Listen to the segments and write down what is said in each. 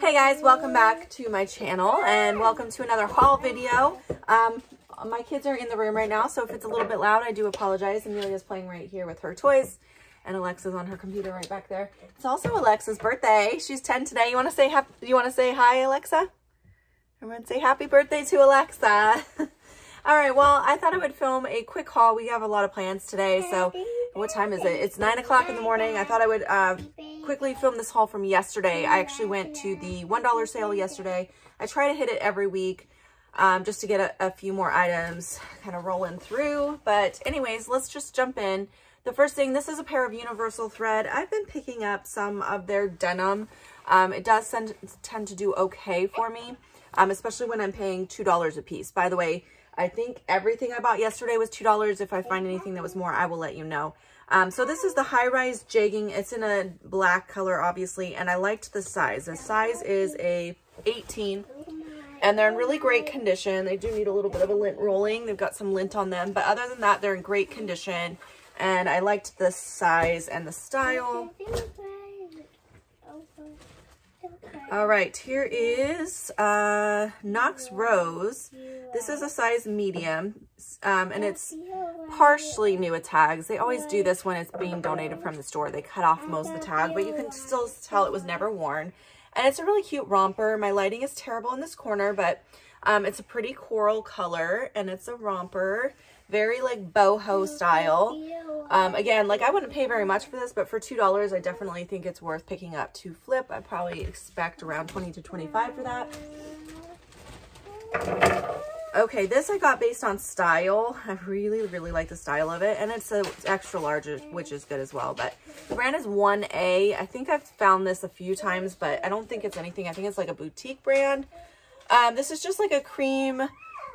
Hey guys, welcome back to my channel and welcome to another haul video. My kids are in the room right now, so if it's a little bit loud, I do apologize. Amelia's playing right here with her toys and Alexa's on her computer right back there. It's also Alexa's birthday. She's 10 today. You want to say hi, Alexa? Everyone say happy birthday to Alexa. All right, well, I thought I would film a quick haul. We have a lot of plans today, so what time is it? It's 9 o'clock in the morning. I thought I would quickly film this haul from yesterday. I actually went to the $1 sale yesterday. I try to hit it every week just to get a few more items kind of rolling through. But anyways, let's just jump in. The first thing, this is a pair of Universal Thread. I've been picking up some of their denim. It does tend to do okay for me, especially when I'm paying $2 a piece. By the way, I think everything I bought yesterday was $2. If I find anything that was more, I will let you know. So this is the high-rise jegging. It's in a black color, obviously, and I liked the size. The size is a 18, and they're in really great condition. They do need a little bit of a lint rolling. They've got some lint on them, but other than that, they're in great condition, and I liked the size and the style. All right, here is Knox Rose. This is a size medium, and it's partially new with tags. They always do this when it's being donated from the store. They cut off most of the tag, but you can still tell it was never worn. And it's a really cute romper. My lighting is terrible in this corner, but it's a pretty coral color, and it's a romper. Very, like, boho style. Again, like, I wouldn't pay very much for this, but for $2, I definitely think it's worth picking up to flip. I probably expect around 20 to 25 for that. Okay, this I got based on style. I really, really like the style of it. And it's an extra large, which is good as well. But the brand is 1A. I think I've found this a few times, but I don't think it's anything. I think it's like a boutique brand. This is just like a cream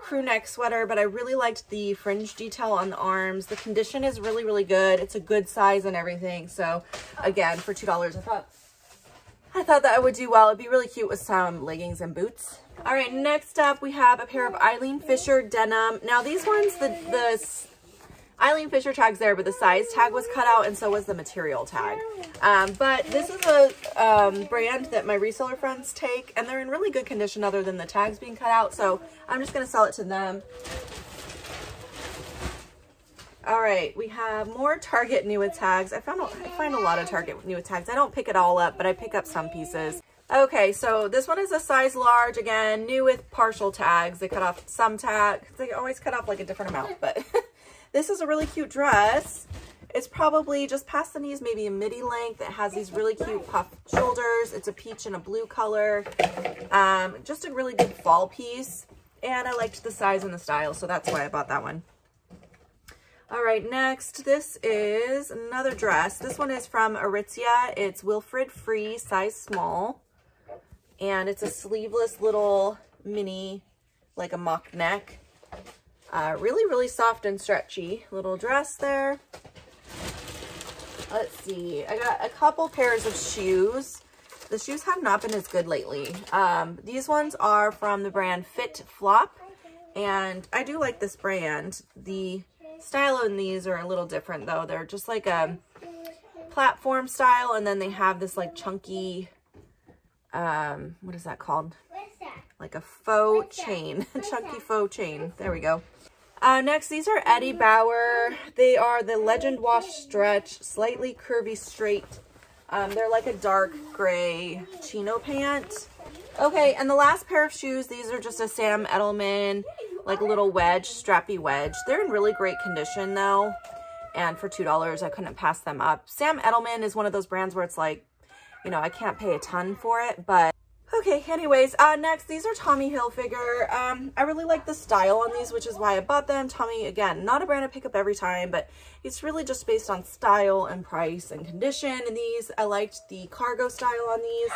crew neck sweater, but I really liked the fringe detail on the arms. The condition is really, really good. It's a good size and everything. So again, for $2, I thought that I would do well. It'd be really cute with some leggings and boots. All right, next up we have a pair of Eileen Fisher denim. Now these ones, the Eileen Fisher tag's there, but the size tag was cut out and so was the material tag. But this is a brand that my reseller friends take, and they're in really good condition other than the tags being cut out. So I'm just gonna sell it to them. All right, we have more Target new with tags. I find a lot of Target new with tags. I don't pick it all up, but I pick up some pieces. Okay, so this one is a size large, again, new with partial tags. They cut off some tags. They always cut off like a different amount, but this is a really cute dress. It's probably just past the knees, maybe a midi length. It has these really cute puffed shoulders. It's a peach and a blue color. Just a really good fall piece. And I liked the size and the style, so that's why I bought that one. All right, next, this is another dress. This one is from Aritzia. It's Wilfrid Free, size small. And it's a sleeveless little mini, like a mock neck. Really, really soft and stretchy little dress there. Let's see. I got a couple pairs of shoes. The shoes have not been as good lately. These ones are from the brand Fit Flop. And I do like this brand. The style on these are a little different though. They're just like a platform style, and then they have this like chunky what is that called? Like a faux chain. Chunky faux chain. There we go. Next, these are Eddie Bauer. They are the Legend Wash Stretch, slightly curvy straight. They're like a dark gray chino pant. Okay, and the last pair of shoes, these are just a Sam Edelman, like a little wedge, strappy wedge. They're in really great condition though. And for $2, I couldn't pass them up. Sam Edelman is one of those brands where it's like, you know, I can't pay a ton for it, but okay, anyways, next, these are Tommy Hilfiger. I really like the style on these, which is why I bought them. Tommy, again, not a brand I pick up every time, but it's really just based on style and price and condition in these. I liked the cargo style on these,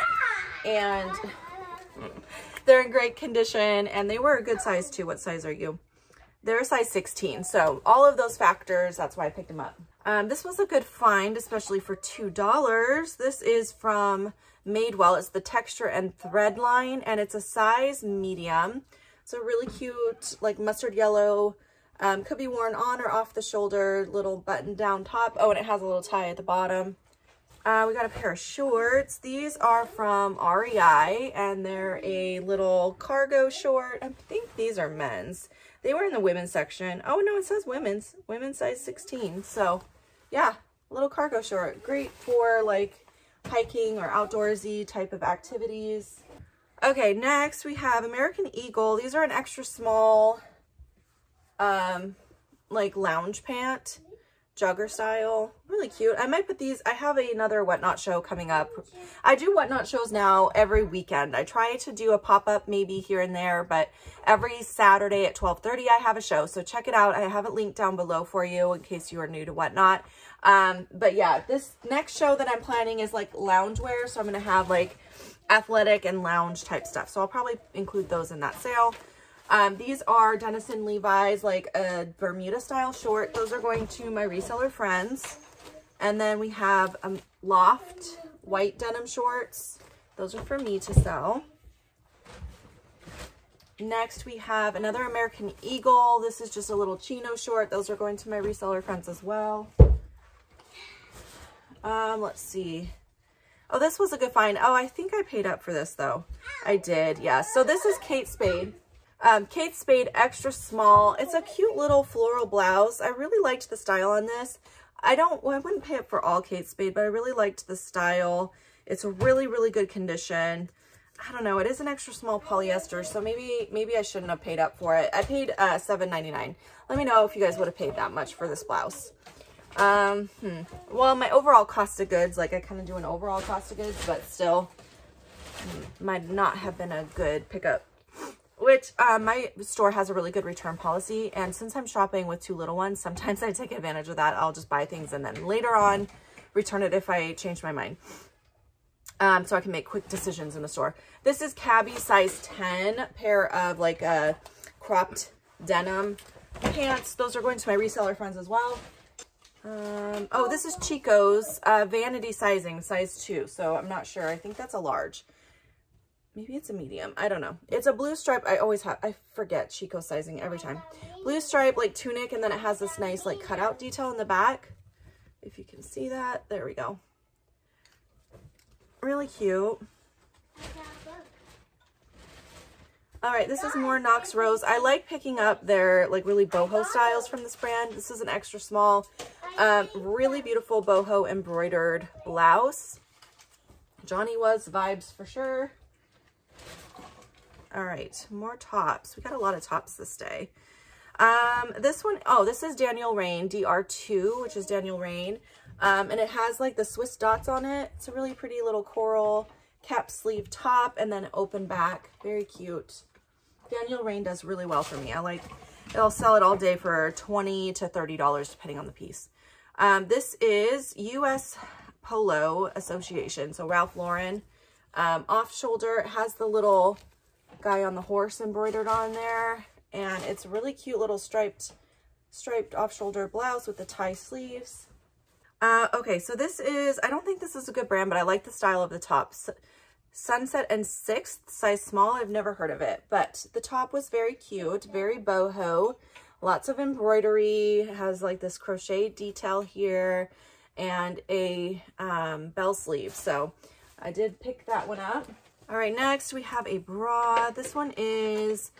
and they're in great condition, and they were a good size too. What size are you? They're a size 16, so all of those factors, that's why I picked them up. This was a good find, especially for $2. This is from Madewell. It's the texture and thread line, and it's a size medium. It's a really cute, like, mustard yellow, could be worn on or off the shoulder, little button down top. Oh, and it has a little tie at the bottom. We got a pair of shorts. These are from REI, and they're a little cargo short. I think these are men's. They were in the women's section. Oh, no, it says women's. Women's size 16. So, yeah, a little cargo short. Great for, like, hiking or outdoorsy type of activities. Okay, next we have American Eagle. These are an extra small, like, lounge pant. Jogger style, really cute. I might put these, I have another Whatnot show coming up. I do Whatnot shows now every weekend. I try to do a pop-up maybe here and there, but every Saturday at 12:30 I have a show, so check it out. I have it linked down below for you in case you are new to Whatnot. But yeah, this next show that I'm planning is like loungewear, so I'm gonna have like athletic and lounge type stuff, so I'll probably include those in that sale. These are Denison Levi's, like a Bermuda style short. Those are going to my reseller friends. And then we have Loft white denim shorts. Those are for me to sell. Next we have another American Eagle. This is just a little chino short. Those are going to my reseller friends as well. Let's see. Oh, this was a good find. Oh, I think I paid up for this though. I did, yeah. So this is Kate Spade. Kate Spade extra small. It's a cute little floral blouse. I really liked the style on this. I wouldn't pay up for all Kate Spade, but I really liked the style. It's really, really good condition. I don't know. It is an extra small polyester, so maybe I shouldn't have paid up for it. I paid $7.99. Let me know if you guys would have paid that much for this blouse. Well, my overall cost of goods, like I kind of do an overall cost of goods, but still might not have been a good pickup. Which my store has a really good return policy, and since I'm shopping with two little ones, sometimes I take advantage of that. I'll just buy things and then later on return it if I change my mind, so I can make quick decisions in the store. This is Cabi size 10, pair of like cropped denim pants. Those are going to my reseller friends as well. Oh, this is Chico's vanity sizing, size 2, so I'm not sure. I think that's a large. Maybe it's a medium. I don't know. It's a blue stripe. I forget Chico sizing every time. Blue stripe, like tunic, and then it has this nice like cutout detail in the back. If you can see that. There we go. Really cute. All right, this is more Knox Rose. I like picking up their like really boho styles from this brand. This is an extra small, really beautiful boho embroidered blouse. Johnny was vibes for sure. All right, more tops. We got a lot of tops this day. This one, oh, this is Daniel Rainn, DR2, which is Daniel Rainn. And it has like the Swiss dots on it. It's a really pretty little coral cap sleeve top and then open back. Very cute. Daniel Rainn does really well for me. I like, it'll sell it all day for $20 to $30 depending on the piece. This is U.S. Polo Association. So Ralph Lauren, off shoulder. It has the little guy on the horse embroidered on there, and it's a really cute little striped off-shoulder blouse with the tie sleeves. Okay, so this is, I don't think this is a good brand, but I like the style of the top. Sunset and Sixth, size small. I've never heard of it, but the top was very cute, very boho, lots of embroidery. It has like this crochet detail here and a bell sleeve, so I did pick that one up. All right, next we have a bra. This one is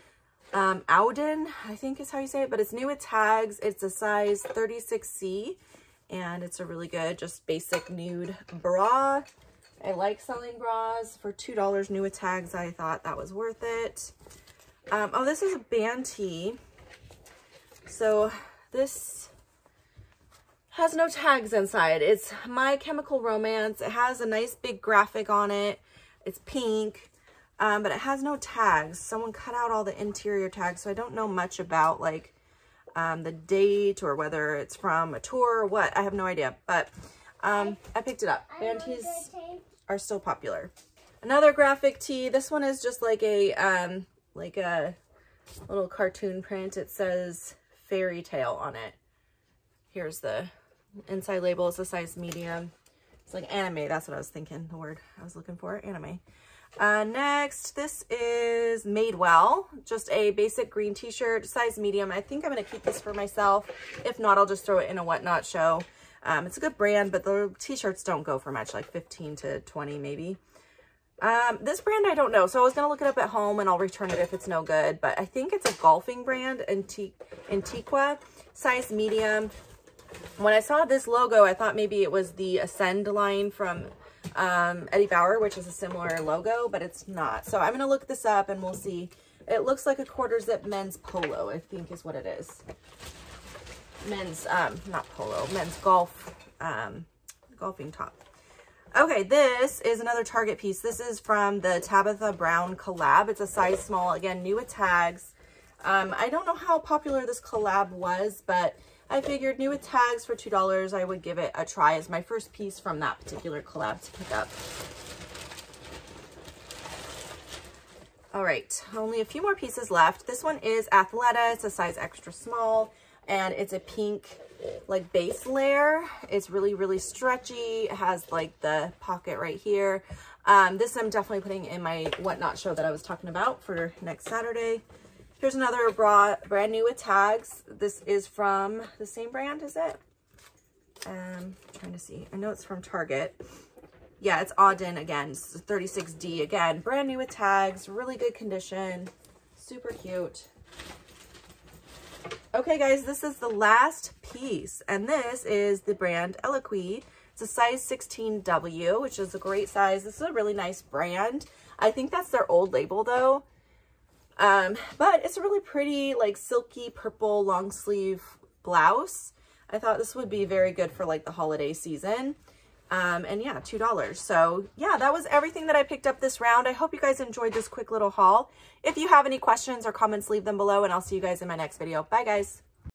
Auden, I think is how you say it, but it's new with tags. It's a size 36C, and it's a really good, just basic nude bra. I like selling bras for $2 new with tags. I thought that was worth it. Oh, this is a band tee. So this has no tags inside. It's My Chemical Romance. It has a nice big graphic on it. It's pink, but it has no tags. Someone cut out all the interior tags, so I don't know much about like the date or whether it's from a tour or what. I have no idea, but I picked it up. Band tees are still popular. Another graphic tee. This one is just like a little cartoon print. It says fairy tale on it. Here's the inside label. It's a size medium. It's like anime, that's what I was thinking, the word I was looking for, anime. Next, this is Madewell, just a basic green t-shirt, size medium. I think I'm gonna keep this for myself. If not, I'll just throw it in a Whatnot show. It's a good brand, but the t-shirts don't go for much, like 15 to 20 maybe. This brand, I don't know. So I was going to look it up at home and I'll return it if it's no good, but I think it's a golfing brand, Antiqua, size medium. When I saw this logo, I thought maybe it was the Ascend line from Eddie Bauer, which is a similar logo, but it's not. So I'm going to look this up and we'll see. It looks like a quarter zip men's polo, I think is what it is. Men's, not polo, men's golf, golfing top. Okay, this is another Target piece. This is from the Tabitha Brown collab. It's a size small, again, new with tags. I don't know how popular this collab was, but I figured new with tags for $2, I would give it a try as my first piece from that particular collab to pick up. All right, only a few more pieces left. This one is Athleta. It's a size extra small, and it's a pink, like, base layer. It's really, really stretchy. It has like the pocket right here. This I'm definitely putting in my Whatnot show that I was talking about for next Saturday. Here's another bra, brand new with tags. This is from the same brand, is it? Trying to see. I know it's from Target. Yeah, it's Auden again. It's 36D again. Brand new with tags. Really good condition. Super cute. Okay, guys, this is the last piece, and this is the brand Eloquii. It's a size 16W, which is a great size. This is a really nice brand. I think that's their old label, though. But it's a really pretty, like, silky purple long sleeve blouse. I thought this would be very good for, like, the holiday season. And yeah, $2. So yeah, that was everything that I picked up this round. I hope you guys enjoyed this quick little haul. If you have any questions or comments, leave them below, and I'll see you guys in my next video. Bye, guys.